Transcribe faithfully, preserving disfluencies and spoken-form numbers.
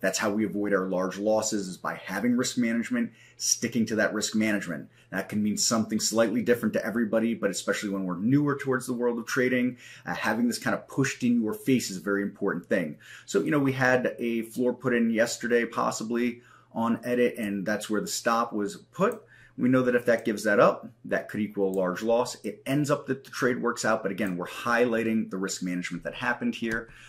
That's how we avoid our large losses, is by having risk management, sticking to that risk management. That can mean something slightly different to everybody, but especially when we're newer towards the world of trading, uh, having this kind of pushed in your face is a very important thing. So, you know, we had a floor put in yesterday, possibly on edit, and that's where the stop was put. We know that if that gives that up, that could equal a large loss. It ends up that the trade works out, but again, we're highlighting the risk management that happened here.